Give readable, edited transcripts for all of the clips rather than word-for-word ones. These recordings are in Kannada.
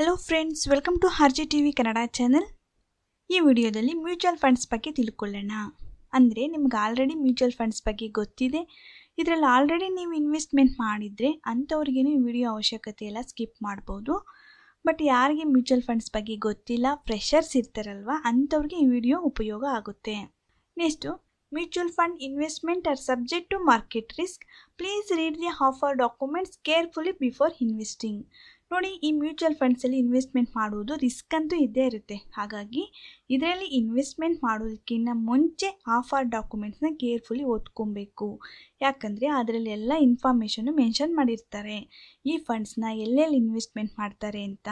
Hello friends, welcome to RG TV Kannada channel. This video is mutual funds ಬಗ್ಗೆ ತಿಳ್ಕೊಳ್ಳೋಣ. ಅಂದ್ರೆ ನಿಮಗೆ ಆಲ್ರೆಡಿ mutual funds ಬಗ್ಗೆ ಗೊತ್ತಿದೆ. ಇದರಲ್ಲಿ ಆಲ್ರೆಡಿ ನೀವು ಇನ್ವೆಸ್ಟ್ಮೆಂಟ್ ಮಾಡಿದ್ರೆ ಅಂತವರಿಗೆ ಈ ವಿಡಿಯೋ ಅವಶ್ಯಕತೆ ಇಲ್ಲ, ಸ್ಕಿಪ್ ಮಾಡಬಹುದು. ಬಟ್ ಯಾರಿಗೆ mutual funds ಬಗ್ಗೆ ಗೊತ್ತಿಲ್ಲ, ಫ್ರೆಶರ್ಸ್ ಇರ್ತಾರಲ್ವಾ ಅಂತವರಿಗೆ ಈ ವಿಡಿಯೋ ಉಪಯೋಗ ಆಗುತ್ತೆ. Next mutual fund investment are subject to market risk. Please read the offer documents carefully before investing. ನೋಡಿ, ಈ ಮ್ಯೂಚುವಲ್ ಫಂಡ್ಸ್ ಅಲ್ಲಿ ಇನ್ವೆಸ್ಟ್ಮೆಂಟ್ ಮಾಡುವುದು ರಿಸ್ಕ್ ಅಂತೂ ಇದ್ದೇ ಇರುತ್ತೆ. ಹಾಗಾಗಿ ಇದರಲ್ಲಿ ಇನ್ವೆಸ್ಟ್ಮೆಂಟ್ ಮಾಡೋದಕ್ಕಿಂತ ಮುಂಚೆ ಆಫರ್ ಡಾಕ್ಯುಮೆಂಟ್ಸ್ನ ಕೇರ್ಫುಲಿ ಓದ್ಕೊಬೇಕು. ಯಾಕಂದರೆ ಅದರಲ್ಲಿ ಎಲ್ಲ ಇನ್ಫಾರ್ಮೇಷನ್ನು ಮೆನ್ಷನ್ ಮಾಡಿರ್ತಾರೆ, ಈ ಫಂಡ್ಸ್ನ ಎಲ್ಲೆಲ್ಲಿ ಇನ್ವೆಸ್ಟ್ಮೆಂಟ್ ಮಾಡ್ತಾರೆ ಅಂತ.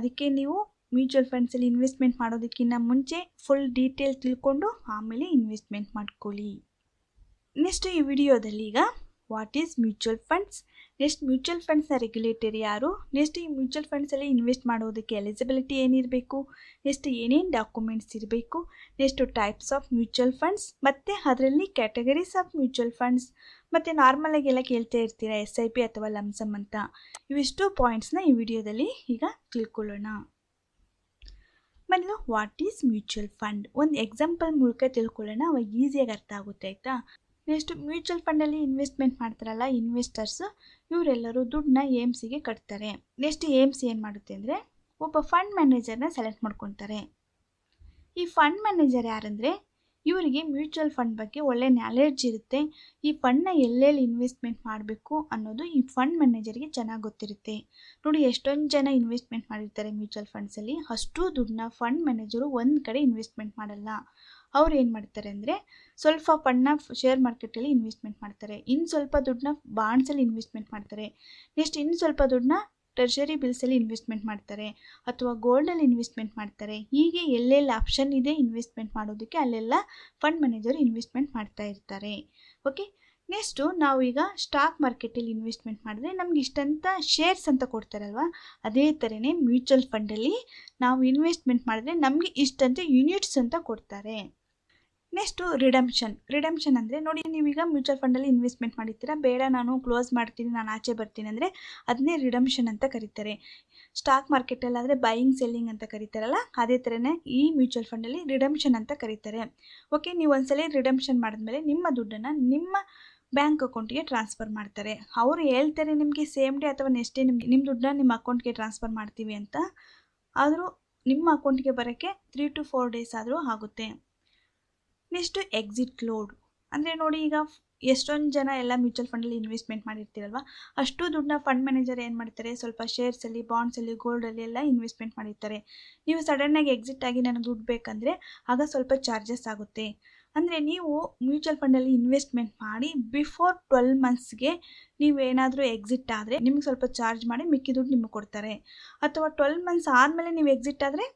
ಅದಕ್ಕೆ ನೀವು ಮ್ಯೂಚುವಲ್ ಫಂಡ್ಸಲ್ಲಿ ಇನ್ವೆಸ್ಟ್ಮೆಂಟ್ ಮಾಡೋದಕ್ಕಿಂತ ಮುಂಚೆ ಫುಲ್ ಡೀಟೇಲ್ ತಿಳ್ಕೊಂಡು ಆಮೇಲೆ ಇನ್ವೆಸ್ಟ್ಮೆಂಟ್ ಮಾಡ್ಕೊಳ್ಳಿ. ನೆಕ್ಸ್ಟ್ ಈ ವಿಡಿಯೋದಲ್ಲಿ ಈಗ what is mutual funds, next mutual ಫಂಡ್ಸ್ನ ರೆಗ್ಯುಲೇಟರ್ ಯಾರು, ನೆಕ್ಸ್ಟ್ ಈ ಮ್ಯೂಚುವಲ್ ಫಂಡ್ಸಲ್ಲಿ ಇನ್ವೆಸ್ಟ್ ಮಾಡೋದಕ್ಕೆ ಎಲಿಜಿಬಿಲಿಟಿ ಏನಿರಬೇಕು, ನೆಕ್ಸ್ಟ್ ಏನೇನು ಡಾಕ್ಯುಮೆಂಟ್ಸ್ ಇರಬೇಕು, next types of mutual funds ಮತ್ತು ಅದರಲ್ಲಿ ಕ್ಯಾಟಗರೀಸ್ ಆಫ್ ಮ್ಯೂಚುವಲ್ ಫಂಡ್ಸ್ ಮತ್ತು ನಾರ್ಮಲಾಗಿ ಎಲ್ಲ ಕೇಳ್ತಾ ಇರ್ತೀರ SIP ಅಥವಾ ಲಂಸಮ್ ಅಂತ. ಇವಿಷ್ಟು ಪಾಯಿಂಟ್ಸ್ನ ಈ ವಿಡಿಯೋದಲ್ಲಿ ಈಗ ತಿಳ್ಕೊಳ್ಳೋಣ. ಮೊದಲು ವಾಟ್ ಈಸ್ ಮ್ಯೂಚುವಲ್ ಫಂಡ್ ಒಂದು ಎಕ್ಸಾಂಪಲ್ ಮೂಲಕ ತಿಳ್ಕೊಳ್ಳೋಣ, ಅವಾಗ ಈಸಿಯಾಗಿ ಅರ್ಥ ಆಗುತ್ತೆ, ಆಯಿತಾ. ನೆಕ್ಸ್ಟ್ ಮ್ಯೂಚುವಲ್ ಫಂಡಲ್ಲಿ ಇನ್ವೆಸ್ಟ್ಮೆಂಟ್ ಮಾಡ್ತಾರಲ್ಲ ಇನ್ವೆಸ್ಟರ್ಸ್, ಇವರೆಲ್ಲರೂ ದುಡ್ಡನ್ನ AMCಗೆ ಕಟ್ತಾರೆ. ನೆಕ್ಸ್ಟ್ AMC ಏನು ಮಾಡುತ್ತೆ ಅಂದರೆ ಒಬ್ಬ ಫಂಡ್ ಮ್ಯಾನೇಜರ್ನ ಸೆಲೆಕ್ಟ್ ಮಾಡ್ಕೊತಾರೆ. ಈ ಫಂಡ್ ಮ್ಯಾನೇಜರ್ ಯಾರಂದರೆ ಇವರಿಗೆ ಮ್ಯೂಚುವಲ್ ಫಂಡ್ ಬಗ್ಗೆ ಒಳ್ಳೆ ನಾಲೆಡ್ಜ್ ಇರುತ್ತೆ, ಈ ಫಂಡ್ನ ಎಲ್ಲೆಲ್ಲಿ ಇನ್ವೆಸ್ಟ್ಮೆಂಟ್ ಮಾಡಬೇಕು ಅನ್ನೋದು ಈ ಫಂಡ್ ಮ್ಯಾನೇಜರ್ಗೆ ಚೆನ್ನಾಗಿ ಗೊತ್ತಿರುತ್ತೆ. ನೋಡಿ, ಎಷ್ಟೊಂದು ಜನ ಇನ್ವೆಸ್ಟ್ಮೆಂಟ್ ಮಾಡಿರ್ತಾರೆ ಮ್ಯೂಚುವಲ್ ಫಂಡ್ಸಲ್ಲಿ, ಅಷ್ಟು ದುಡ್ಡನ್ನ ಫಂಡ್ ಮ್ಯಾನೇಜರು ಒಂದು ಕಡೆ ಇನ್ವೆಸ್ಟ್ಮೆಂಟ್ ಮಾಡಲ್ಲ. ಅವ್ರು ಏನು ಮಾಡ್ತಾರೆ ಅಂದರೆ ಸ್ವಲ್ಪ ಫಂಡನ್ನ ಶೇರ್ ಮಾರ್ಕೆಟಲ್ಲಿ ಇನ್ವೆಸ್ಟ್ಮೆಂಟ್ ಮಾಡ್ತಾರೆ, ಇನ್ನು ಸ್ವಲ್ಪ ದುಡ್ಡನ್ನ ಬಾಂಡ್ಸಲ್ಲಿ ಇನ್ವೆಸ್ಟ್ಮೆಂಟ್ ಮಾಡ್ತಾರೆ, ನೆಕ್ಸ್ಟ್ ಇನ್ನು ಸ್ವಲ್ಪ ದುಡ್ಡನ್ನ ಟ್ರೆಷರಿ ಬಿಲ್ಸಲ್ಲಿ ಇನ್ವೆಸ್ಟ್ಮೆಂಟ್ ಮಾಡ್ತಾರೆ ಅಥವಾ ಗೋಲ್ಡಲ್ಲಿ ಇನ್ವೆಸ್ಟ್ಮೆಂಟ್ ಮಾಡ್ತಾರೆ. ಹೀಗೆ ಎಲ್ಲೆಲ್ಲ ಆಪ್ಷನ್ ಇದೆ ಇನ್ವೆಸ್ಟ್ಮೆಂಟ್ ಮಾಡೋದಕ್ಕೆ ಅಲ್ಲೆಲ್ಲ ಫಂಡ್ ಮ್ಯಾನೇಜರು ಇನ್ವೆಸ್ಟ್ಮೆಂಟ್ ಮಾಡ್ತಾ ಇರ್ತಾರೆ. ಓಕೆ, ನೆಕ್ಸ್ಟು ನಾವೀಗ ಸ್ಟಾಕ್ ಮಾರ್ಕೆಟಲ್ಲಿ ಇನ್ವೆಸ್ಟ್ಮೆಂಟ್ ಮಾಡಿದ್ರೆ ನಮ್ಗೆ ಇಷ್ಟಂತ ಶೇರ್ಸ್ ಅಂತ ಕೊಡ್ತಾರಲ್ವ, ಅದೇ ಥರನೇ ಮ್ಯೂಚುವಲ್ ಫಂಡಲ್ಲಿ ನಾವು ಇನ್ವೆಸ್ಟ್ಮೆಂಟ್ ಮಾಡಿದ್ರೆ ನಮಗೆ ಇಷ್ಟಂತೆ ಯೂನಿಟ್ಸ್ ಅಂತ ಕೊಡ್ತಾರೆ. ನೆಕ್ಸ್ಟು ರಿಡಮ್ಷನ್ ಅಂದರೆ ನೋಡಿ, ನೀವೀಗ ಮ್ಯೂಚುವಲ್ ಫಂಡಲ್ಲಿ ಇನ್ವೆಸ್ಟ್ಮೆಂಟ್ ಮಾಡಿರ್ತೀರ, ಬೇಡ ನಾನು ಕ್ಲೋಸ್ ಮಾಡ್ತೀನಿ, ನಾನು ಆಚೆ ಬರ್ತೀನಿ ಅಂದರೆ ಅದನ್ನೇ ರಿಡಮ್ಷನ್ ಅಂತ ಕರೀತಾರೆ. ಸ್ಟಾಕ್ ಮಾರ್ಕೆಟಲ್ಲಾದರೆ ಬೈಯಿಂಗ್ ಸೆಲ್ಲಿಂಗ್ ಅಂತ ಕರೀತಾರಲ್ಲ, ಅದೇ ಥರನೇ ಈ ಮ್ಯೂಚುವಲ್ ಫಂಡಲ್ಲಿ ರಿಡಮ್ಷನ್ ಅಂತ ಕರೀತಾರೆ. ಓಕೆ, ನೀವು ಒಂದ್ಸಲ ರಿಡಮ್ಷನ್ ಮಾಡಿದ್ಮೇಲೆ ನಿಮ್ಮ ದುಡ್ಡನ್ನು ನಿಮ್ಮ ಬ್ಯಾಂಕ್ ಅಕೌಂಟಿಗೆ ಟ್ರಾನ್ಸ್ಫರ್ ಮಾಡ್ತಾರೆ. ಅವರು ಹೇಳ್ತಾರೆ ನಿಮಗೆ ಸೇಮ್ ಡೇ ಅಥವಾ ನೆಕ್ಸ್ಟ್ ಡೇ ನಿಮ್ಮ ದುಡ್ಡನ್ನ ನಿಮ್ಮ ಅಕೌಂಟ್ಗೆ ಟ್ರಾನ್ಸ್ಫರ್ ಮಾಡ್ತೀವಿ ಅಂತ, ಆದರೂ ನಿಮ್ಮ ಅಕೌಂಟ್ಗೆ ಬರೋಕ್ಕೆ 3 to 4 ಡೇಸ್ ಆದರೂ ಆಗುತ್ತೆ. ನೆಕ್ಸ್ಟು ಎಕ್ಸಿಟ್ ಕ್ಲೋಡ್ ಅಂದರೆ ನೋಡಿ, ಈಗ ಎಷ್ಟೊಂದು ಜನ ಎಲ್ಲ ಮ್ಯೂಚುವಲ್ ಫಂಡಲ್ಲಿ ಇನ್ವೆಸ್ಟ್ಮೆಂಟ್ ಮಾಡಿರ್ತೀರಲ್ವ, ಅಷ್ಟು ದುಡ್ಡನ್ನ ಫಂಡ್ ಮ್ಯಾನೇಜರ್ ಏನು ಮಾಡ್ತಾರೆ ಸ್ವಲ್ಪ ಶೇರ್ಸಲ್ಲಿ ಬಾಂಡ್ಸಲ್ಲಿ ಗೋಲ್ಡಲ್ಲಿ ಎಲ್ಲ ಇನ್ವೆಸ್ಟ್ಮೆಂಟ್ ಮಾಡಿರ್ತಾರೆ. ನೀವು ಸಡನ್ನಾಗಿ ಎಕ್ಸಿಟ್ ಆಗಿ ನನಗೆ ದುಡ್ಡು ಬೇಕಂದರೆ ಆಗ ಸ್ವಲ್ಪ ಚಾರ್ಜಸ್ ಆಗುತ್ತೆ. ಅಂದರೆ ನೀವು ಮ್ಯೂಚುವಲ್ ಫಂಡಲ್ಲಿ ಇನ್ವೆಸ್ಟ್ಮೆಂಟ್ ಮಾಡಿ ಬಿಫೋರ್ 12 monthsಗೆ ನೀವೇನಾದರೂ ಎಕ್ಸಿಟ್ ಆದರೆ ನಿಮಗೆ ಸ್ವಲ್ಪ ಚಾರ್ಜ್ ಮಾಡಿ ಮಿಕ್ಕಿ ದುಡ್ಡು ನಿಮಗೆ ಕೊಡ್ತಾರೆ. ಅಥವಾ 12 months ಆದಮೇಲೆ ನೀವು ಎಕ್ಸಿಟ್ ಆದರೆ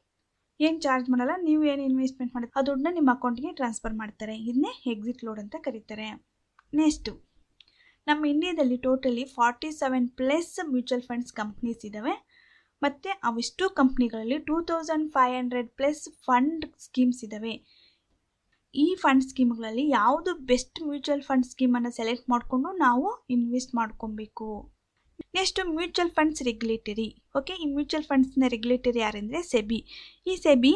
ಏನು ಚಾರ್ಜ್ ಮಾಡಲ್ಲ, ನೀವು ಏನು ಇನ್ವೆಸ್ಟ್ಮೆಂಟ್ ಮಾಡಿ ಆ ದುಡ್ಡನ್ನ ನಿಮ್ಮ ಅಕೌಂಟ್ಗೆ ಟ್ರಾನ್ಸ್ಫರ್ ಮಾಡ್ತಾರೆ. ಇದನ್ನೇ ಎಕ್ಸಿಟ್ ಲೋಡ್ ಅಂತ ಕರೀತಾರೆ. ನೆಕ್ಸ್ಟು ನಮ್ಮ ಇಂಡಿಯಾದಲ್ಲಿ ಟೋಟಲಿ 47+ ಮ್ಯೂಚುವಲ್ ಫಂಡ್ಸ್ ಕಂಪ್ನೀಸ್ ಇದ್ದಾವೆ, ಮತ್ತು ಅವಿಷ್ಟು ಕಂಪ್ನಿಗಳಲ್ಲಿ 2500+ ಫಂಡ್ ಸ್ಕೀಮ್ಸ್ ಇದ್ದಾವೆ. ಈ ಫಂಡ್ ಸ್ಕೀಮ್ಗಳಲ್ಲಿ ಯಾವುದು ಬೆಸ್ಟ್ ಮ್ಯೂಚುವಲ್ ಫಂಡ್ ಸ್ಕೀಮನ್ನು ಸೆಲೆಕ್ಟ್ ಮಾಡಿಕೊಂಡು ನಾವು ಇನ್ವೆಸ್ಟ್ ಮಾಡ್ಕೊಬೇಕು. Next mutual funds regulatory. Okay, ಈ ಮ್ಯೂಚುವಲ್ ಫಂಡ್ಸ್ನ ರೆಗ್ಯುಲೇಟರಿ ಯಾರೆಂದರೆ ಸೆಬಿ. ಈ ಸೆಬಿ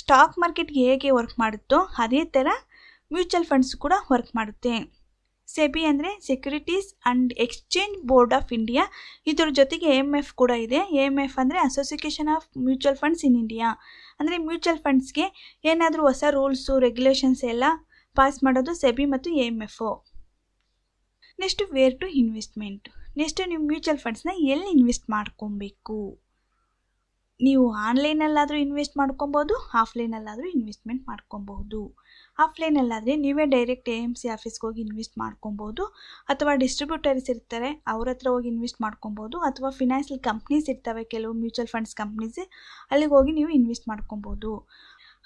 ಸ್ಟಾಕ್ ಮಾರ್ಕೆಟ್ಗೆ ಹೇಗೆ ವರ್ಕ್ ಮಾಡುತ್ತೋ ಅದೇ ಥರ ಮ್ಯೂಚುವಲ್ ಫಂಡ್ಸ್ ಕೂಡ ವರ್ಕ್ ಮಾಡುತ್ತೆ. ಸೆಬಿ ಅಂದರೆ securities and exchange board of India. ಇದ್ರ ಜೊತೆಗೆ AMF ಕೂಡ ಇದೆ. AMF ಅಂದರೆ association of mutual funds in India. ಅಂದರೆ ಮ್ಯೂಚುವಲ್ ಫಂಡ್ಸ್ಗೆ ಏನಾದರೂ ಹೊಸ ರೂಲ್ಸು ರೆಗ್ಯುಲೇಷನ್ಸ್ ಎಲ್ಲ ಪಾಸ್ ಮಾಡೋದು ಸೆಬಿ ಮತ್ತು AMF. Next where to investment. Next ನೀವು ಮ್ಯೂಚುವಲ್ ಫಂಡ್ಸ್ನ ಎಲ್ಲಿ ಇನ್ವೆಸ್ಟ್ ಮಾಡ್ಕೊಬೇಕು. ನೀವು ಆನ್ಲೈನಲ್ಲಾದರೂ ಇನ್ವೆಸ್ಟ್ ಮಾಡ್ಕೊಬೋದು, ಆಫ್ಲೈನಲ್ಲಾದರೂ ಇನ್ವೆಸ್ಟ್ಮೆಂಟ್ ಮಾಡ್ಕೊಬಹುದು. ಆಫ್ಲೈನಲ್ಲಾದರೆ ನೀವೇ ಡೈರೆಕ್ಟ್ AMC ಆಫೀಸ್ಗೆ ಹೋಗಿ ಇನ್ವೆಸ್ಟ್ ಮಾಡ್ಕೊಬೋದು, ಅಥವಾ ಡಿಸ್ಟ್ರಿಬ್ಯೂಟರ್ಸ್ ಇರ್ತಾರೆ ಅವ್ರ ಹತ್ರ ಹೋಗಿ ಇನ್ವೆಸ್ಟ್ ಮಾಡ್ಕೊಬೋದು, ಅಥವಾ ಫಿನಾನ್ಷಿಯಲ್ ಕಂಪ್ನೀಸ್ ಇರ್ತವೆ ಕೆಲವು ಮ್ಯೂಚುವಲ್ ಫಂಡ್ಸ್ ಕಂಪ್ನೀಸ್, ಅಲ್ಲಿಗೆ ಹೋಗಿ ನೀವು ಇನ್ವೆಸ್ಟ್ ಮಾಡ್ಕೊಬೋದು.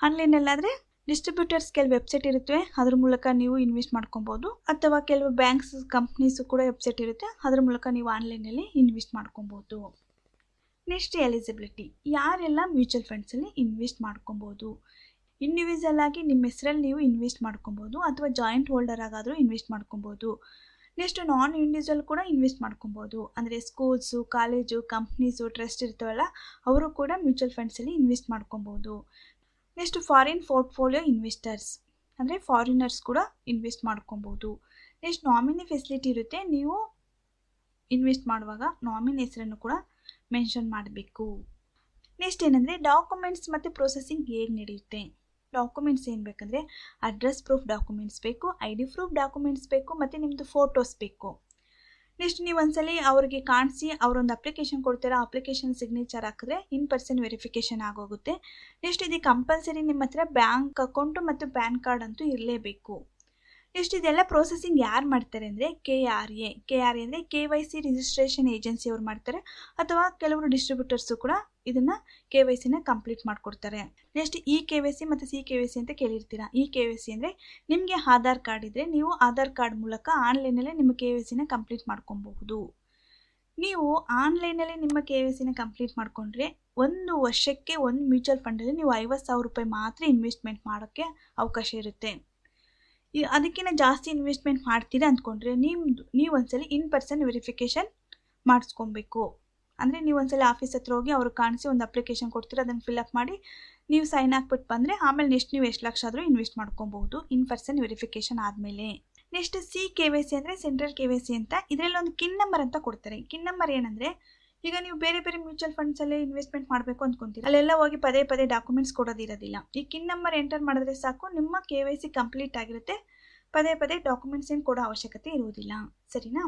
ಆನ್ಲೈನಲ್ಲಾದರೆ ಡಿಸ್ಟ್ರಿಬ್ಯೂಟರ್ಸ್ ಕೆಲವು ವೆಬ್ಸೈಟ್ ಇರುತ್ತವೆ, ಅದ್ರ ಮೂಲಕ ನೀವು ಇನ್ವೆಸ್ಟ್ ಮಾಡ್ಕೊಬೋದು, ಅಥವಾ ಕೆಲವು ಬ್ಯಾಂಕ್ಸ್ ಕಂಪ್ನೀಸು ಕೂಡ ವೆಬ್ಸೈಟ್ ಇರುತ್ತೆ, ಅದ್ರ ಮೂಲಕ ನೀವು ಆನ್ಲೈನಲ್ಲಿ ಇನ್ವೆಸ್ಟ್ ಮಾಡ್ಕೊಬೋದು. Next eligibility. ಯಾರೆಲ್ಲ ಮ್ಯೂಚುವಲ್ ಫಂಡ್ಸಲ್ಲಿ ಇನ್ವೆಸ್ಟ್ ಮಾಡ್ಕೊಬೋದು. ಇಂಡಿವಿಜುವಲ್ ಆಗಿ ನಿಮ್ಮ ಹೆಸರಲ್ಲಿ ನೀವು ಇನ್ವೆಸ್ಟ್ ಮಾಡ್ಕೊಬೋದು, ಅಥವಾ ಜಾಯಿಂಟ್ ಹೋಲ್ಡರ್ ಆಗಾದರೂ ಇನ್ವೆಸ್ಟ್ ಮಾಡ್ಕೊಬೋದು. ನೆಕ್ಸ್ಟ್ ನಾನ್ ಇಂಡಿವಿಜುವಲ್ ಕೂಡ ಇನ್ವೆಸ್ಟ್ ಮಾಡ್ಕೊಬಹುದು ಅಂದ್ರೆ ಸ್ಕೂಲ್ಸ್ ಕಾಲೇಜ್ ಕಂಪನೀಸ್ ಟ್ರಸ್ಟ್ ಇರ್ತವಲ್ಲ ಅವರು ಕೂಡ ಮ್ಯೂಚುವಲ್ ಫಂಡ್ಸ್ ಅಲ್ಲಿ ಇನ್ವೆಸ್ಟ್ ಮಾಡ್ಕೊಬಹುದು ನೆಕ್ಸ್ಟ್ ಫಾರಿನ್ ಪೋರ್ಟ್ಫೋಲಿಯೋ ಇನ್ವೆಸ್ಟರ್ಸ್ ಅಂದ್ರೆ ಫಾರಿನರ್ಸ್ ಕೂಡ ಇನ್ವೆಸ್ಟ್ ಮಾಡ್ಕೊಬಹುದು ನೆಕ್ಸ್ಟ್ ನಾಮಿನಿ ಫೆಸಿಲಿಟಿ ಇರುತ್ತೆ ನೀವು ಇನ್ವೆಸ್ಟ್ ಮಾಡುವಾಗ ನಾಮಿನಿ ಹೆಸರನ್ನು ಕೂಡ ಮೆನ್ಷನ್ ಮಾಡಬೇಕು ನೆಕ್ಸ್ಟ್ ಏನಂದ್ರೆ ಡಾಕ್ಯುಮೆಂಟ್ಸ್ ಮತ್ತು ಪ್ರೊಸೆಸಿಂಗ್ ಹೇಗೆ ನಡೆಯುತ್ತೆ ಡಾಕ್ಯುಮೆಂಟ್ಸ್ ಏನು ಬೇಕಂದ್ರೆ ಅಡ್ರೆಸ್ ಪ್ರೂಫ್ ಡಾಕ್ಯುಮೆಂಟ್ಸ್ ಬೇಕು ಐ ಡಿ ಪ್ರೂಫ್ ಡಾಕ್ಯುಮೆಂಟ್ಸ್ ಬೇಕು ಮತ್ತು ನಿಮ್ಮದು ಫೋಟೋಸ್ ಬೇಕು ನೆಕ್ಸ್ಟ್ ನೀವು ಒಂದ್ಸಲಿ ಅವ್ರಿಗೆ ಕಾಣಿಸಿ ಅವರೊಂದು ಅಪ್ಲಿಕೇಶನ್ ಕೊಡ್ತೀರಾ ಅಪ್ಲಿಕೇಶನ್ ಸಿಗ್ನೇಚರ್ ಹಾಕಿದ್ರೆ ಇನ್ ಪರ್ಸನ್ ವೆರಿಫಿಕೇಷನ್ ಆಗೋಗುತ್ತೆ ನೆಕ್ಸ್ಟ್ ಇದು ಕಂಪಲ್ಸರಿ ನಿಮ್ಮ ಹತ್ರ ಬ್ಯಾಂಕ್ ಅಕೌಂಟು ಮತ್ತು ಪ್ಯಾನ್ ಕಾರ್ಡ್ ಅಂತೂ ಇರಲೇಬೇಕು ನೆಕ್ಸ್ಟ್ ಇದೆಲ್ಲ ಪ್ರೋಸೆಸಿಂಗ್ ಯಾರು ಮಾಡ್ತಾರೆ ಅಂದರೆ ಕೆ ಆರ್ ಎ ಅಂದರೆ K Y C registration agency ಅವ್ರು ಮಾಡ್ತಾರೆ ಅಥವಾ ಕೆಲವರು ಡಿಸ್ಟ್ರಿಬ್ಯೂಟರ್ಸು ಕೂಡ ಇದನ್ನು ಕೆ ವೈ ಸಿನ ಕಂಪ್ಲೀಟ್ ಮಾಡಿಕೊಡ್ತಾರೆ next E K Y C ಮತ್ತು ಸಿ ಕೆ ವೈ ಸಿ ಅಂತ ಕೇಳಿರ್ತೀರಾ ಇ ಕೆ ವೈ ಸಿ ಅಂದರೆ ನಿಮಗೆ ಆಧಾರ್ ಕಾರ್ಡ್ ಇದ್ದರೆ ನೀವು ಆಧಾರ್ ಕಾರ್ಡ್ ಮೂಲಕ ಆನ್ಲೈನಲ್ಲೇ ನಿಮ್ಮ ಕೆ ವೈ ಸಿನ ಕಂಪ್ಲೀಟ್ ಮಾಡ್ಕೊಬಹುದು ನೀವು ಆನ್ಲೈನಲ್ಲೇ ನಿಮ್ಮ ಕೆ ವೈ ಸಿನ ಕಂಪ್ಲೀಟ್ ಮಾಡಿಕೊಂಡ್ರೆ ಒಂದು ವರ್ಷಕ್ಕೆ ಒಂದು ಮ್ಯೂಚುವಲ್ ಫಂಡಲ್ಲಿ ನೀವು 50,000 ರೂಪಾಯಿ ಮಾತ್ರ ಇನ್ವೆಸ್ಟ್ಮೆಂಟ್ ಮಾಡೋಕ್ಕೆ ಅವಕಾಶ ಇರುತ್ತೆ ಅದಕ್ಕಿಂತ ಜಾಸ್ತಿ ಇನ್ವೆಸ್ಟ್ಮೆಂಟ್ ಮಾಡ್ತೀರಾ ಅಂದ್ಕೊಂಡ್ರೆ ನೀವು ಒಂದ್ಸಲಿ ಇನ್ ಪರ್ಸನ್ ವೆರಿಫಿಕೇಷನ್ ಮಾಡಿಸ್ಕೊಬೇಕು ಅಂದರೆ ನೀವು ಒಂದ್ಸಲ ಆಫೀಸ್ ಹತ್ರ ಹೋಗಿ ಅವ್ರು ಕಾಣಿಸಿ ಒಂದು ಅಪ್ಲಿಕೇಶನ್ ಕೊಡ್ತೀರಾ ಅದನ್ನು ಫಿಲ್ಅಪ್ ಮಾಡಿ ನೀವು ಸೈನ್ ಹಾಕ್ಬಿಟ್ಟು ಬಂದರೆ ಆಮೇಲೆ ನೆಕ್ಸ್ಟ್ ನೀವು ಎಷ್ಟು ಲಕ್ಷ ಆದರೂ ಇನ್ವೆಸ್ಟ್ ಮಾಡ್ಕೊಬಹುದು ಇನ್ ಪರ್ಸನ್ ವೆರಿಫಿಕೇಷನ್ ಆದಮೇಲೆ next C K Y C ಅಂದರೆ ಸೆಂಟ್ರಲ್ ಕೆ ವೈ ಸಿ ಅಂತ ಇದರಲ್ಲಿ ಒಂದು ಕಿನ್ ನಂಬರ್ ಅಂತ ಕೊಡ್ತಾರೆ ಕಿನ್ ನಂಬರ್ ಏನಂದರೆ ಈಗ ನೀವು ಬೇರೆ ಬೇರೆ ಮ್ಯೂಚುವಲ್ ಫಂಡ್ಸಲ್ಲೇ ಇನ್ವೆಸ್ಟ್ಮೆಂಟ್ ಮಾಡಬೇಕು ಅಂದ್ಕೊಂತೀರಿ ಅಲ್ಲೆಲ್ಲ ಹೋಗಿ ಪದೇ ಪದೇ ಡಾಕ್ಯುಮೆಂಟ್ಸ್ ಕೊಡೋದಿರೋದಿಲ್ಲ ಈ ಕಿನ್ ನಂಬರ್ ಎಂಟರ್ ಮಾಡಿದ್ರೆ ಸಾಕು ನಿಮ್ಮ ಕೆ ವೈ ಸಿ ಕಂಪ್ಲೀಟ್ ಆಗಿರುತ್ತೆ ಪದೇ ಪದೇ ಡಾಕ್ಯುಮೆಂಟ್ಸ್ ಏನು ಕೊಡೋ ಅವಶ್ಯಕತೆ ಇರುವುದಿಲ್ಲ ಸರಿನಾ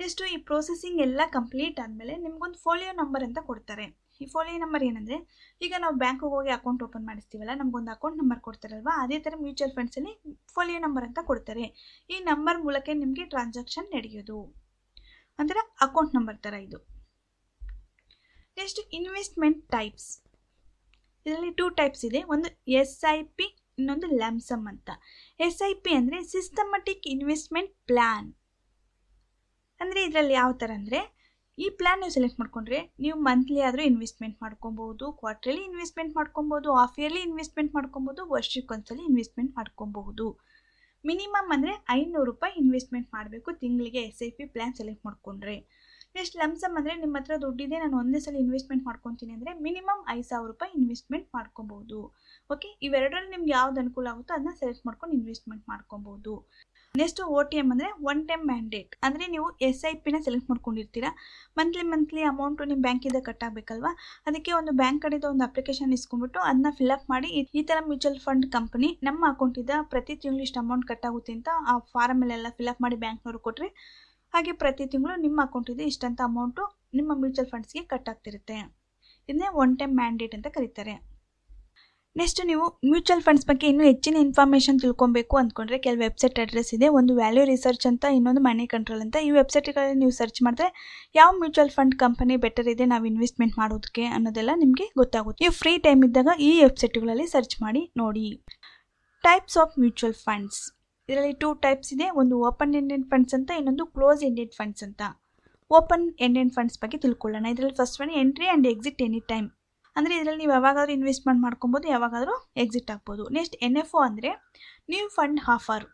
ನೆಕ್ಸ್ಟು ಈ ಪ್ರೋಸೆಸಿಂಗ್ ಎಲ್ಲ ಕಂಪ್ಲೀಟ್ ಆದಮೇಲೆ ನಿಮಗೊಂದು ಫೋಲಿಯೋ ನಂಬರ್ ಅಂತ ಕೊಡ್ತಾರೆ ಈ ಫೋಲಿಯೋ ನಂಬರ್ ಏನಂದರೆ ಈಗ ನಾವು ಬ್ಯಾಂಕಿಗೆ ಹೋಗಿ ಅಕೌಂಟ್ ಓಪನ್ ಮಾಡಿಸ್ತೀವಲ್ಲ ನಮಗೊಂದು ಅಕೌಂಟ್ ನಂಬರ್ ಕೊಡ್ತಾರಲ್ವ ಅದೇ ಥರ ಮ್ಯೂಚುವಲ್ ಫಂಡ್ಸಲ್ಲಿ ಫೋಲಿಯೋ ನಂಬರ್ ಅಂತ ಕೊಡ್ತಾರೆ ಈ ನಂಬರ್ ಮೂಲಕ ನಿಮಗೆ ಟ್ರಾನ್ಸಾಕ್ಷನ್ ನಡೆಯೋದು ಅಂದರೆ ಅಕೌಂಟ್ ನಂಬರ್ ಥರ ಇದು ನೆಕ್ಸ್ಟ್ ಇನ್ವೆಸ್ಟ್ಮೆಂಟ್ ಟೈಪ್ಸ್ ಇದರಲ್ಲಿ 2 ಟೈಪ್ಸ್ ಇದೆ ಒಂದು SIP ಇನ್ನೊಂದು ಲಂಪ್ಸಮ್ ಅಂತ SIP ಅಂದರೆ ಸಿಸ್ಟಮೆಟಿಕ್ ಇನ್ವೆಸ್ಟ್ಮೆಂಟ್ ಪ್ಲ್ಯಾನ್ ಅಂದರೆ ಇದರಲ್ಲಿ ಯಾವ ಥರ ಅಂದರೆ ಈ ಪ್ಲ್ಯಾನ್ ನೀವು ಸೆಲೆಕ್ಟ್ ಮಾಡಿಕೊಂಡ್ರೆ ನೀವು ಮಂತ್ಲಿ ಆದರೂ ಇನ್ವೆಸ್ಟ್ಮೆಂಟ್ ಮಾಡ್ಕೊಬೋದು ಕ್ವಾರ್ಟ್ರಲಿ ಇನ್ವೆಸ್ಟ್ಮೆಂಟ್ ಮಾಡ್ಕೊಬೋದು ಹಾಫ್ ಇಯರ್ಲಿ ಇನ್ವೆಸ್ಟ್ಮೆಂಟ್ ಮಾಡ್ಕೊಬೋದು ವರ್ಷಕ್ಕೊಂದ್ಸಲಿ ಇನ್ವೆಸ್ಟ್ಮೆಂಟ್ ಮಾಡ್ಕೊಬಹುದು ಮಿನಿಮಮ್ ಅಂದರೆ 500 ರೂಪಾಯಿ ಇನ್ವೆಸ್ಟ್ಮೆಂಟ್ ಮಾಡಬೇಕು ತಿಂಗಳಿಗೆ SIP ಪ್ಲ್ಯಾನ್ ಸೆಲೆಕ್ಟ್ ಮಾಡಿಕೊಂಡ್ರೆ ನೆಕ್ಸ್ಟ್ ಲಂಪ್ಸಮ್ ಅಂದರೆ ನಿಮ್ಮ ಹತ್ರ ದುಡ್ಡಿದೆ ನಾನು ಒಂದೇ ಸಲ ಇನ್ವೆಸ್ಟ್ಮೆಂಟ್ ಮಾಡ್ಕೊತೀನಿ ಅಂದರೆ ಮಿನಿಮಮ್ 5,000 ರೂಪಾಯಿ ಇನ್ವೆಸ್ಟ್ಮೆಂಟ್ ಮಾಡ್ಕೊಬಹುದು ಓಕೆ ಇವೆರಡರಲ್ಲಿ ನಿಮ್ಗೆ ಯಾವ್ದು ಅನುಕೂಲ ಆಗುತ್ತೋ ಅದನ್ನ ಸೆಲೆಕ್ಟ್ ಮಾಡ್ಕೊಂಡು ಇನ್ವೆಸ್ಟ್ಮೆಂಟ್ ಮಾಡ್ಕೊಬಹುದು ನೆಕ್ಸ್ಟ್ OTM ಅಂದರೆ ಒನ್ ಟೈಮ್ ಮ್ಯಾಂಡೇಟ್ ಅಂದರೆ ನೀವು SIPನ ಸೆಲೆಕ್ಟ್ ಮಾಡ್ಕೊಂಡಿರ್ತೀರಾ ಮಂತ್ಲಿ ಅಮೌಂಟು ನಿಮ್ಮ ಬ್ಯಾಂಕಿಂದ ಕಟ್ಟಾಗಬೇಕಲ್ವಾ ಅದಕ್ಕೆ ಒಂದು ಬ್ಯಾಂಕ್ ಕಡೆಯಿಂದ ಒಂದು ಅಪ್ಲಿಕೇಶನ್ ಇಸ್ಕೊಂಡ್ಬಿಟ್ಟು ಅದನ್ನ ಫಿಲ್ಅಪ್ ಮಾಡಿ ಈ ಥರ ಮ್ಯೂಚುವಲ್ ಫಂಡ್ ಕಂಪನಿ ನಮ್ಮ ಅಕೌಂಟಿಂದ ಪ್ರತಿ ತಿಂಗಳು ಇಷ್ಟು ಅಮೌಂಟ್ ಕಟ್ಟಾಗುತ್ತೆ ಅಂತ ಆ ಫಾರಮಲ್ಲೆಲ್ಲ ಫಿಲ್ಅಪ್ ಮಾಡಿ ಬ್ಯಾಂಕ್ನವ್ರು ಕೊಟ್ಟರೆ ಹಾಗೆ ಪ್ರತಿ ತಿಂಗಳು ನಿಮ್ಮ ಅಕೌಂಟಿಂದ ಇಷ್ಟಂತ ಅಮೌಂಟು ನಿಮ್ಮ ಮ್ಯೂಚುವಲ್ ಫಂಡ್ಸ್ಗೆ ಕಟ್ ಆಗ್ತಿರುತ್ತೆ ಇದನ್ನೇ ಒನ್ ಟೈಮ್ ಮ್ಯಾಂಡೇಟ್ ಅಂತ ಕರೀತಾರೆ ನೆಕ್ಸ್ಟ್ ನೀವು ಮ್ಯೂಚುವಲ್ ಫಂಡ್ಸ್ ಬಗ್ಗೆ ಇನ್ನೂ ಹೆಚ್ಚಿನ ಇನ್ಫಾರ್ಮೇಷನ್ ತಿಳ್ಕೊಬೇಕು ಅಂದ್ಕೊಂಡ್ರೆ ಕೆಲವು ವೆಬ್ಸೈಟ್ ಅಡ್ರೆಸ್ ಇದೆ ಒಂದು ವ್ಯಾಲ್ಯೂ ರಿಸರ್ಚ್ ಅಂತ ಇನ್ನೊಂದು ಮನಿ ಕಂಟ್ರೋಲ್ ಅಂತ ಈ ವೆಬ್ಸೈಟ್ಗಳಲ್ಲಿ ನೀವು ಸರ್ಚ್ ಮಾಡಿದ್ರೆ ಯಾವ ಮ್ಯೂಚುವಲ್ ಫಂಡ್ ಕಂಪನಿ ಬೆಟರ್ ಇದೆ ನಾವು ಇನ್ವೆಸ್ಟ್ಮೆಂಟ್ ಮಾಡೋದಕ್ಕೆ ಅನ್ನೋದೆಲ್ಲ ನಿಮಗೆ ಗೊತ್ತಾಗುತ್ತೆ ನೀವು ಫ್ರೀ ಟೈಮ್ ಇದ್ದಾಗ ಈ ವೆಬ್ಸೈಟ್ಗಳಲ್ಲಿ ಸರ್ಚ್ ಮಾಡಿ ನೋಡಿ ಟೈಪ್ಸ್ ಆಫ್ ಮ್ಯೂಚುವಲ್ ಫಂಡ್ಸ್ ಇದರಲ್ಲಿ 2 ಟೈಪ್ಸ್ ಇದೆ ಒಂದು ಓಪನ್ ಎಂಡೆಡ್ ಫಂಡ್ಸ್ ಅಂತ ಇನ್ನೊಂದು ಕ್ಲೋಸ್ ಎಂಡೆಡ್ ಫಂಡ್ಸ್ ಅಂತ ಓಪನ್ ಎಂಡೆಡ್ ಫಂಡ್ಸ್ ಬಗ್ಗೆ ತಿಳ್ಕೊಳ್ಳೋಣ ಇದರಲ್ಲಿ first one entry and exit any time ಅಂದರೆ ಇದರಲ್ಲಿ ನೀವು ಯಾವಾಗಾದರೂ ಇನ್ವೆಸ್ಟ್ಮೆಂಟ್ ಮಾಡ್ಕೊಬೋದು ಯಾವಾಗಾದರೂ ಎಕ್ಸಿಟ್ ಆಗ್ಬೋದು ನೆಕ್ಸ್ಟ್ NFO ಅಂದರೆ ನ್ಯೂ ಫಂಡ್ ಆಫರ್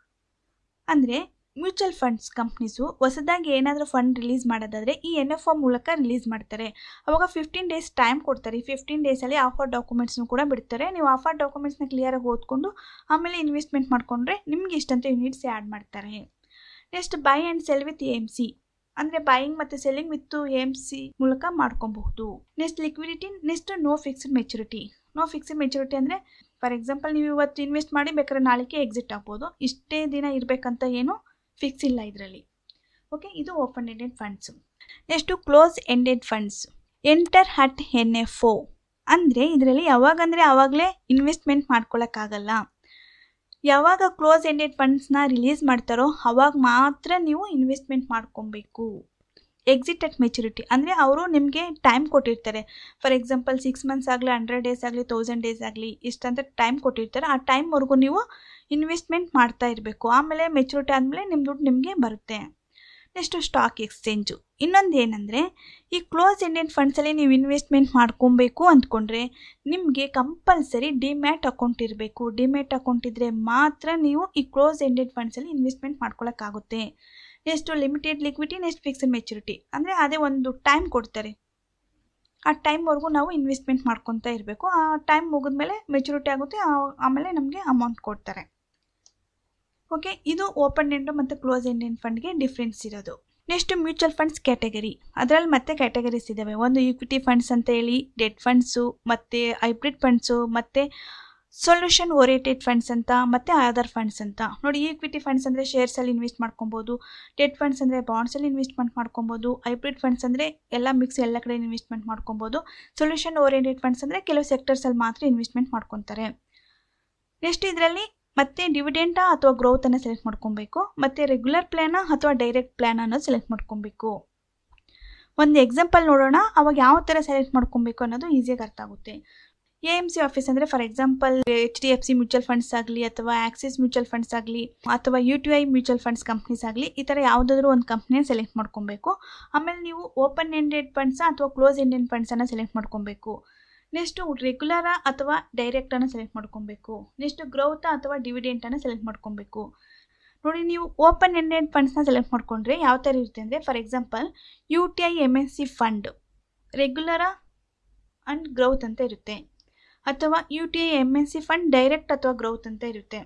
ಅಂದರೆ ಮ್ಯೂಚುವಲ್ ಫಂಡ್ಸ್ ಕಂಪ್ನೀಸು ಹೊಸದಾಗಿ ಏನಾದರೂ ಫಂಡ್ ರಿಲೀಸ್ ಮಾಡೋದಾದರೆ ಈ NFO ಮೂಲಕ ರಿಲೀಸ್ ಮಾಡ್ತಾರೆ ಅವಾಗ 15 ಡೇಸ್ ಟೈಮ್ ಕೊಡ್ತಾರೆ ಈ 15 ಡೇಸಲ್ಲಿ ಆಫರ್ ಡಾಕ್ಯುಮೆಂಟ್ಸ್ನು ಕೂಡ ಬಿಡ್ತಾರೆ ನೀವು ಆಫರ್ ಡಾಕ್ಯುಮೆಂಟ್ಸ್ನ ಕ್ಲಿಯರಾಗಿ ಓದ್ಕೊಂಡು ಆಮೇಲೆ ಇನ್ವೆಸ್ಟ್ಮೆಂಟ್ ಮಾಡ್ಕೊಂಡ್ರೆ ನಿಮಗೆ ಇಷ್ಟಂತ ಯೂನಿಟ್ಸ್ ಆ್ಯಡ್ ಮಾಡ್ತಾರೆ next buy and sell with AMC ಅಂದರೆ ಬೈಯಿಂಗ್ ಮತ್ತು ಸೆಲ್ಲಿಂಗ್ ವಿತ್ AMC ಮೂಲಕ ಮಾಡ್ಕೊಬಹುದು next liquidity next no fixed maturity ಅಂದರೆ ಫಾರ್ ಎಕ್ಸಾಂಪಲ್ ನೀವು ಇವತ್ತು ಇನ್ವೆಸ್ಟ್ ಮಾಡಿ ಬೇಕಾದ್ರೆ ನಾಳೆಗೆ ಎಕ್ಸಿಟ್ ಆಗ್ಬೋದು ಇಷ್ಟೇ ದಿನ ಇರಬೇಕಂತ ಏನು ಫಿಕ್ಸ್ ಇಲ್ಲ ಇದರಲ್ಲಿ ಓಕೆ ಇದು open ended funds next close ended funds enter at NFO ಅಂದರೆ ಇದರಲ್ಲಿ ಯಾವಾಗಂದರೆ ಆವಾಗಲೇ ಇನ್ವೆಸ್ಟ್ಮೆಂಟ್ ಮಾಡ್ಕೊಳ್ಳೋಕ್ಕಾಗಲ್ಲ ಯಾವಾಗ ಕ್ಲೋಸ್ ಎಂಡೆಡ್ ಫಂಡ್ಸ್ನ ರಿಲೀಸ್ ಮಾಡ್ತಾರೋ ಅವಾಗ ಮಾತ್ರ ನೀವು ಇನ್ವೆಸ್ಟ್ಮೆಂಟ್ ಮಾಡ್ಕೊಬೇಕು ಎಕ್ಸಿಟ್ ಅಟ್ ಮೆಚುರಿಟಿ ಅಂದರೆ ಅವರು ನಿಮಗೆ ಟೈಮ್ ಕೊಟ್ಟಿರ್ತಾರೆ ಫಾರ್ ಎಕ್ಸಾಂಪಲ್ 6 ಮಂತ್ಸ್ ಆಗಲಿ 100 ಡೇಸ್ ಆಗಲಿ 1000 ಡೇಸ್ ಆಗಲಿ ಇಷ್ಟಂತ ಟೈಮ್ ಕೊಟ್ಟಿರ್ತಾರೆ ಆ ಟೈಮ್ವರೆಗೂ ನೀವು ಇನ್ವೆಸ್ಟ್ಮೆಂಟ್ ಮಾಡ್ತಾ ಇರಬೇಕು ಆಮೇಲೆ ಮೆಚುರಿಟಿ ಆದಮೇಲೆ ನಿಮ್ಮ ದುಡ್ಡು ನಿಮಗೆ ಬರುತ್ತೆ ನೆಕ್ಸ್ಟು ಸ್ಟಾಕ್ ಎಕ್ಸ್ಚೇಂಜು ಇನ್ನೊಂದು ಏನಂದರೆ ಈ ಕ್ಲೋಸ್ ಎಂಡೆಡ್ ಫಂಡ್ಸಲ್ಲಿ ನೀವು ಇನ್ವೆಸ್ಟ್ಮೆಂಟ್ ಮಾಡ್ಕೊಬೇಕು ಅಂದ್ಕೊಂಡ್ರೆ ನಿಮಗೆ ಕಂಪಲ್ಸರಿ ಡಿಮ್ಯಾಟ್ ಅಕೌಂಟ್ ಇರಬೇಕು ಡಿಮ್ಯಾಟ್ ಅಕೌಂಟ್ ಇದ್ದರೆ ಮಾತ್ರ ನೀವು ಈ ಕ್ಲೋಸ್ ಎಂಡೆಡ್ ಫಂಡ್ಸಲ್ಲಿ ಇನ್ವೆಸ್ಟ್ಮೆಂಟ್ ಮಾಡ್ಕೊಳ್ಳೋಕ್ಕಾಗುತ್ತೆ Next limited liquidity, next fixed maturity. ಅಂದ್ರೆ ಅದೇ ಒಂದು ಟೈಮ್ ಕೊಡ್ತಾರೆ. ಆ ಟೈಮ್ ವರೆಗೂ ನಾವು ಇನ್ವೆಸ್ಟ್ಮೆಂಟ್ ಮಾಡ್ಕೊಂತ ಇರಬೇಕು. ಆ ಟೈಮ್ ಮುಗಿದ ಮೇಲೆ ಮೆಚುರಿಟಿ ಆಗುತ್ತೆ, ಆಮೇಲೆ ನಮಗೆ ಅಮೌಂಟ್ ಕೊಡ್ತಾರೆ. ಓಕೆ, ಇದು ಓಪನ್ ಎಂಡ್ ಮತ್ತು ಕ್ಲೋಸ್ ಎಂಡ್ ಫಂಡ್ಗೆ ಡಿಫ್ರೆನ್ಸ್ ಇರೋದು. Next mutual funds category. ಅದರಲ್ಲಿ ಮತ್ತೆ ಕ್ಯಾಟಗರೀಸ್ ಇದ್ದಾವೆ. ಒಂದು ಈಕ್ವಿಟಿ ಫಂಡ್ಸ್ ಅಂತ ಹೇಳಿ, ಡೆಟ್ ಫಂಡ್ಸು, ಮತ್ತು ಹೈಬ್ರಿಡ್ ಫಂಡ್ಸು, ಮತ್ತು ಸೊಲ್ಯೂಷನ್ ಓರಿಯೆಂಟೆಡ್ ಫಂಡ್ಸ್ ಅಂತ, ಮತ್ತು ಅದರ್ ಫಂಡ್ಸ್ ಅಂತ. ನೋಡಿ, ಈಕ್ವಿಟಿ ಫಂಡ್ಸ್ ಅಂದರೆ ಶೇರ್ಸಲ್ಲಿ ಇನ್ವೆಸ್ಟ್ ಮಾಡ್ಕೊಬೋದು, ಡೆಟ್ ಫಂಡ್ಸ್ ಅಂದರೆ ಬಾಂಡ್ಸಲ್ಲಿ ಇನ್ವೆಸ್ಟ್ಮೆಂಟ್ ಮಾಡ್ಕೊಬೋದು, ಹೈಬ್ರಿಡ್ ಫಂಡ್ಸ್ ಅಂದರೆ ಎಲ್ಲ ಮಿಕ್ಸ್ ಎಲ್ಲ ಕಡೆ ಇನ್ವೆಸ್ಟ್ಮೆಂಟ್ ಮಾಡ್ಕೊಬೋದು, ಸೊಲ್ಯೂಷನ್ ಓರಿಯೆಂಟೆಡ್ ಫಂಡ್ಸ್ ಅಂದರೆ ಕೆಲವು ಸೆಕ್ಟರ್ಸಲ್ಲಿ ಮಾತ್ರ ಇನ್ವೆಸ್ಟ್ಮೆಂಟ್ ಮಾಡ್ಕೊತಾರೆ. ನೆಕ್ಸ್ಟ್ ಇದರಲ್ಲಿ ಮತ್ತು ಡಿವಿಡೆಂಟಾ ಅಥವಾ ಗ್ರೋತನ್ನು ಸೆಲೆಕ್ಟ್ ಮಾಡ್ಕೊಬೇಕು, ಮತ್ತು ರೆಗ್ಯುಲರ್ ಪ್ಲ್ಯಾನ ಅಥವಾ ಡೈರೆಕ್ಟ್ ಪ್ಲ್ಯಾನ್ ಅನ್ನೋದು ಸೆಲೆಕ್ಟ್ ಮಾಡ್ಕೊಬೇಕು. ಒಂದು ಎಕ್ಸಾಂಪಲ್ ನೋಡೋಣ, ಅವಾಗ ಯಾವ ಥರ ಸೆಲೆಕ್ಟ್ ಮಾಡ್ಕೊಬೇಕು ಅನ್ನೋದು ಈಸಿಯಾಗಿ ಅರ್ಥ ಆಗುತ್ತೆ. ಎ ಎಮ್ ಸಿ ಆಫೀಸ್ ಅಂದರೆ for example HDFC mutual funds ಆಗಲಿ, ಅಥವಾ ಆಕ್ಸಿಸ್ ಮ್ಯೂಚುವಲ್ ಫಂಡ್ಸ್ ಆಗಲಿ, ಅಥವಾ UTI ಮ್ಯೂಚುವಲ್ ಫಂಡ್ಸ್ ಕಂಪ್ನೀಸ್ ಆಗಲಿ, ಈ ಥರ ಯಾವುದಾದ್ರೂ ಒಂದು ಕಂಪ್ನಿಯನ್ನು ಸೆಲೆಕ್ಟ್ ಮಾಡ್ಕೊಬೇಕು. ಆಮೇಲೆ ನೀವು ಓಪನ್ ಎಂಡೆಡ್ ಫಂಡ್ಸ್ ಅಥವಾ ಕ್ಲೋಸ್ ಎಂಡೆಡ್ ಫಂಡ್ಸನ್ನು ಸೆಲೆಕ್ಟ್ ಮಾಡ್ಕೊಬೇಕು. ನೆಕ್ಸ್ಟು ರೆಗ್ಯುಲರ ಅಥವಾ ಡೈರೆಕ್ಟನ್ನು ಸೆಲೆಕ್ಟ್ ಮಾಡ್ಕೊಬೇಕು. ನೆಕ್ಸ್ಟು ಗ್ರೋತ್ ಅಥವಾ ಡಿವಿಡೆಂಟನ್ನು ಸೆಲೆಕ್ಟ್ ಮಾಡ್ಕೊಬೇಕು. ನೋಡಿ, ನೀವು ಓಪನ್ ಎಂಡೆಡ್ ಫಂಡ್ಸ್ನ ಸೆಲೆಕ್ಟ್ ಮಾಡಿಕೊಂಡ್ರೆ ಯಾವ ಥರ ಇರುತ್ತೆ ಅಂದರೆ, for example UTI MNC fund regular and growth ಅಂತ ಇರುತ್ತೆ, ಅಥವಾ UTI MNC ಫಂಡ್ ಡೈರೆಕ್ಟ್ ಅಥವಾ ಗ್ರೋತ್ ಅಂತ ಇರುತ್ತೆ,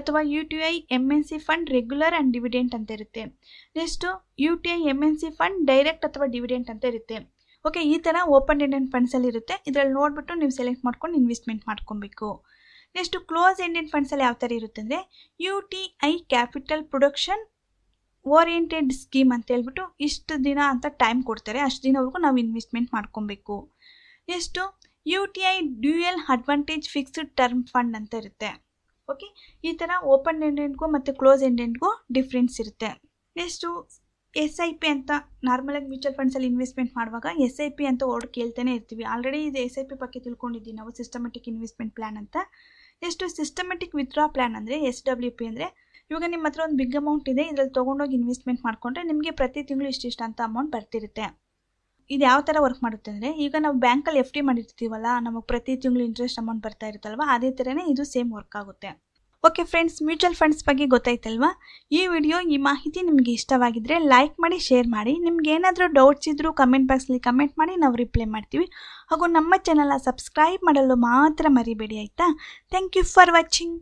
ಅಥವಾ UTI MNC fund regular and dividend ಅಂತ ಇರುತ್ತೆ. Next UTI MNC fund direct ಅಥವಾ ಡಿವಿಡೆಂಟ್ ಅಂತ ಇರುತ್ತೆ. ಓಕೆ, ಈ ಥರ ಓಪನ್ ಎಂಡೆಡ್ ಫಂಡ್ಸಲ್ಲಿ ಇರುತ್ತೆ. ಇದರಲ್ಲಿ ನೋಡಿಬಿಟ್ಟು ನೀವು ಸೆಲೆಕ್ಟ್ ಮಾಡ್ಕೊಂಡು ಇನ್ವೆಸ್ಟ್ಮೆಂಟ್ ಮಾಡ್ಕೊಬೇಕು. ನೆಕ್ಸ್ಟು ಕ್ಲೋಸ್ ಎಂಡೆಡ್ ಫಂಡ್ಸಲ್ಲಿ ಯಾವ ಥರ ಇರುತ್ತೆ ಅಂದರೆ, UTI capital production oriented scheme ಅಂತ ಹೇಳ್ಬಿಟ್ಟು ಇಷ್ಟು ದಿನ ಅಂತ ಟೈಮ್ ಕೊಡ್ತಾರೆ, ಅಷ್ಟು ದಿನವರೆಗೂ ನಾವು ಇನ್ವೆಸ್ಟ್ಮೆಂಟ್ ಮಾಡ್ಕೊಬೇಕು. Next UTI dual advantage fixed term fund ಅಂತ ಇರುತ್ತೆ. ಓಕೆ, ಈ ಥರ ಓಪನ್ ಎಂಡೆಡ್ಗೂ ಮತ್ತು ಕ್ಲೋಸ್ ಎಂಡೆಡ್ಗೂ ಡಿಫ್ರೆನ್ಸ್ ಇರುತ್ತೆ. ನೆಕ್ಸ್ಟು SIP ಅಂತ ನಾರ್ಮಲಾಗಿ ಮ್ಯೂಚುವಲ್ ಫಂಡ್ಸಲ್ಲಿ ಇನ್ವೆಸ್ಟ್ಮೆಂಟ್ ಮಾಡುವಾಗ SIP ಅಂತ ವರ್ಡ್ ಕೇಳ್ತಾನೆ ಇರ್ತೀವಿ. ಆಲ್ರೆಡಿ ಇದು SIP ಬಗ್ಗೆ ತಿಳ್ಕೊಂಡಿದ್ದೀವಿ ನಾವು, ಸಿಸ್ಟಮೆಟಿಕ್ ಇನ್ವೆಸ್ಟ್ಮೆಂಟ್ ಪ್ಲ್ಯಾನ್ ಅಂತ. ನೆಕ್ಸ್ಟು ಸಿಸ್ಟಮೆಟಿಕ್ ವಿತ್ಡ್ರಾ ಪ್ಲ್ಯಾನ್ ಅಂದರೆ SWP ಅಂದರೆ, ಇವಾಗ ನಿಮ್ಮ ಹತ್ರ ಒಂದು ಬಿಗ್ ಅಮೌಂಟ್ ಇದೆ, ಇದರಲ್ಲಿ ತೊಗೊಂಡೋಗಿ ಇನ್ವೆಸ್ಟ್ಮೆಂಟ್ ಮಾಡಿಕೊಂಡ್ರೆ ನಿಮಗೆ ಪ್ರತಿ ತಿಂಗಳು ಇಷ್ಟಿಷ್ಟು ಅಂತ ಅಮೌಂಟ್ ಬರ್ತಿರುತ್ತೆ. ಇದು ಯಾವ ಥರ ವರ್ಕ್ ಮಾಡುತ್ತೆ ಅಂದರೆ, ಈಗ ನಾವು ಬ್ಯಾಂಕಲ್ಲಿ FD ಮಾಡಿರ್ತೀವಲ್ಲ, ನಮಗೆ ಪ್ರತಿ ತಿಂಗಳು ಇಂಟ್ರೆಸ್ಟ್ ಅಮೌಂಟ್ ಬರ್ತಾ ಇರುತ್ತಲ್ವ, ಅದೇ ಥರನೇ ಇದು ಸೇಮ್ ವರ್ಕ್ ಆಗುತ್ತೆ. ಓಕೆ ಫ್ರೆಂಡ್ಸ್, ಮ್ಯೂಚುವಲ್ ಫಂಡ್ಸ್ ಬಗ್ಗೆ ಗೊತ್ತಾಯ್ತಲ್ವಾ? ಈ ವಿಡಿಯೋ, ಈ ಮಾಹಿತಿ ನಿಮಗೆ ಇಷ್ಟವಾಗಿದ್ದರೆ ಲೈಕ್ ಮಾಡಿ, ಶೇರ್ ಮಾಡಿ. ನಿಮಗೇನಾದರೂ ಡೌಟ್ಸ್ ಇದ್ದರೂ ಕಮೆಂಟ್ ಬಾಕ್ಸಲ್ಲಿ ಕಮೆಂಟ್ ಮಾಡಿ, ನಾವು ರಿಪ್ಲೈ ಮಾಡ್ತೀವಿ. ಹಾಗೂ ನಮ್ಮ ಚಾನಲ್ನ ಸಬ್ಸ್ಕ್ರೈಬ್ ಮಾಡಲು ಮಾತ್ರ ಮರಿಬೇಡಿ ಆಯಿತಾ. Thank you for watching.